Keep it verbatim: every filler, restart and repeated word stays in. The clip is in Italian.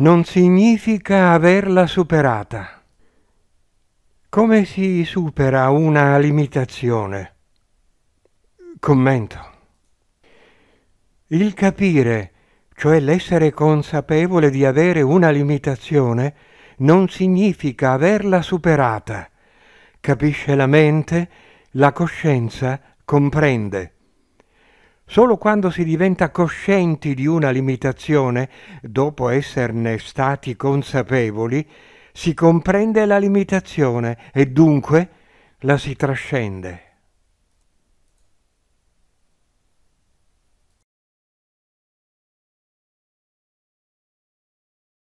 non significa averla superata. Come si supera una limitazione? Commento. Il capire, cioè l'essere consapevole di avere una limitazione, non significa averla superata. Capisce la mente, la coscienza comprende. Solo quando si diventa coscienti di una limitazione, dopo esserne stati consapevoli, si comprende la limitazione e dunque la si trascende.